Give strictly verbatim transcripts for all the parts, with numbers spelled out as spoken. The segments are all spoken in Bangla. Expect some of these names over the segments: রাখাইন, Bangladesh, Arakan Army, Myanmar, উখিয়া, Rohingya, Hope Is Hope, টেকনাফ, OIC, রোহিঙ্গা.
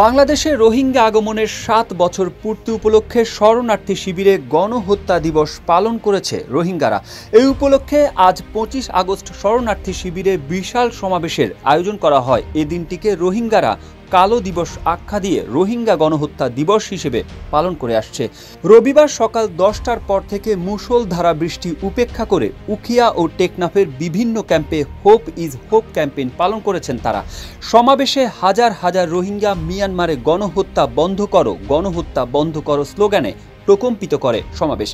বাংলাদেশে রোহিঙ্গা আগমনের সাত বছর পূর্তি উপলক্ষে শরণার্থী শিবিরে গণহত্যা দিবস পালন করেছে রোহিঙ্গারা। এই উপলক্ষে আজ পঁচিশ আগস্ট শরণার্থী শিবিরে বিশাল সমাবেশের আয়োজন করা হয়। এ দিনটিকে রোহিঙ্গারা কালো দিবস আখ্যা দিয়ে রোহিঙ্গা গণহত্যা দিবস হিসেবে পালন করে আসছে। রবিবার সকাল দশটার পর থেকে মুষলধারা বৃষ্টি উপেক্ষা করে উখিয়া ও টেকনাফের বিভিন্ন ক্যাম্পে হোপ ইজ হোপ ক্যাম্পেইন পালন করেছেন তারা। সমাবেশে হাজার হাজার রোহিঙ্গা মিয়ানমারে গণহত্যা বন্ধ করো গণহত্যা বন্ধ করো স্লোগানে প্রকম্পিত করে সমাবেশ।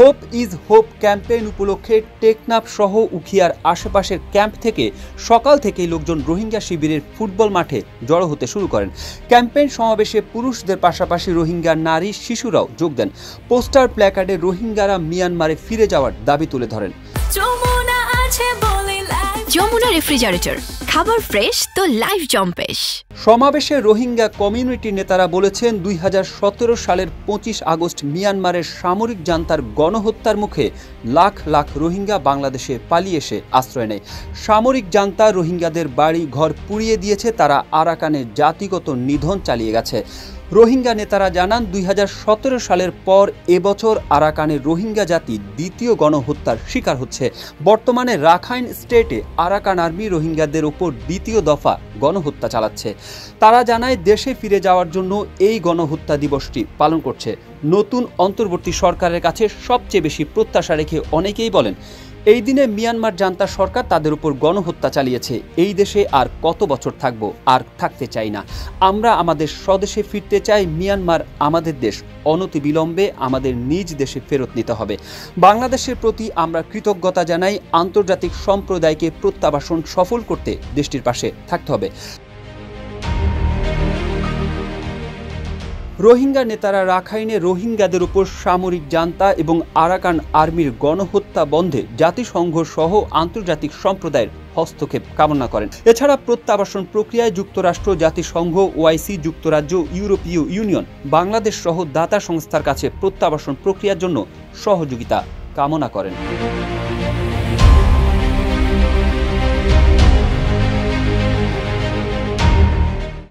হোপ ইজ হোপ ক্যাম্পেইন উপলক্ষে টেকনাফ সহ উখিয়ার আশেপাশের ক্যাম্প থেকে সকাল থেকেই লোকজন রোহিঙ্গা শিবিরের ফুটবল মাঠে জড়ো হতে শুরু করেন। ক্যাম্পেইন সমাবেশে পুরুষদের পাশাপাশি রোহিঙ্গা নারী শিশুরাও যোগ দেন। পোস্টার প্ল্যাকার্ডে রোহিঙ্গারা মিয়ানমারে ফিরে যাওয়ার দাবি তুলে ধরেন। যমুনা রেফ্রিজারেটর, খাবার ফ্রেশ তো লাইফ জম্পেশ। সমাবেশে রোহিঙ্গা কমিউনিটি নেতারা বলেছেন, দুই হাজার সতেরো সালের পঁচিশ আগস্ট মিয়ানমারের সামরিক জান্তার গণহত্যার মুখে লাখ লাখ রোহিঙ্গা বাংলাদেশে পালিয়ে এসে আশ্রয় নেয়। সামরিক জান্তা রোহিঙ্গাদের বাড়ি ঘর পুড়িয়ে দিয়েছে, তারা আরাকানে জাতিগত নিধন চালিয়ে গেছে। রোহিঙ্গা নেতারা জানান, দুই হাজার সতেরো সালের পর এবছর আরাকানে রোহিঙ্গা জাতি দ্বিতীয় গণহত্যার শিকার হচ্ছে। বর্তমানে রাখাইন স্টেটে আরাকান আর্মি রোহিঙ্গাদের ওপর দ্বিতীয় দফা গণহত্যা চালাচ্ছে। তারা জানায়, দেশে ফিরে যাওয়ার জন্য এই গণহত্যা দিবসটি পালন করছে। নতুন অন্তর্বর্তী সরকারের কাছে সবচেয়ে বেশি প্রত্যাশা রেখে অনেকেই বলেন, এই দিনে মিয়ানমার জান্তা সরকার তাদের উপর গণহত্যা চালিয়েছে। এই দেশে আর কত বছর থাকব? আর থাকতে চাই না। আমরা আমাদের স্বদেশে ফিরতে চাই। মিয়ানমার আমাদের দেশ, অনতিবিলম্বে আমাদের নিজ দেশে ফেরত নিতে হবে। বাংলাদেশের প্রতি আমরা কৃতজ্ঞতা জানাই। আন্তর্জাতিক সম্প্রদায়কে প্রত্যাবাসন সফল করতে দেশটির পাশে থাকতে হবে। রোহিঙ্গা নেতারা রাখাইনে রোহিঙ্গাদের উপর সামরিক জান্তা এবং আরাকান আর্মির গণহত্যা বন্ধে জাতিসংঘ সহ আন্তর্জাতিক সম্প্রদায়ের হস্তক্ষেপ কামনা করেন। এছাড়া প্রত্যাবাসন প্রক্রিয়ায় যুক্তরাষ্ট্র, জাতিসংঘ, ওআইসি, যুক্তরাজ্য, ইউরোপীয় ইউনিয়ন, বাংলাদেশ সহ দাতা সংস্থার কাছে প্রত্যাবাসন প্রক্রিয়ার জন্য সহযোগিতা কামনা করেন।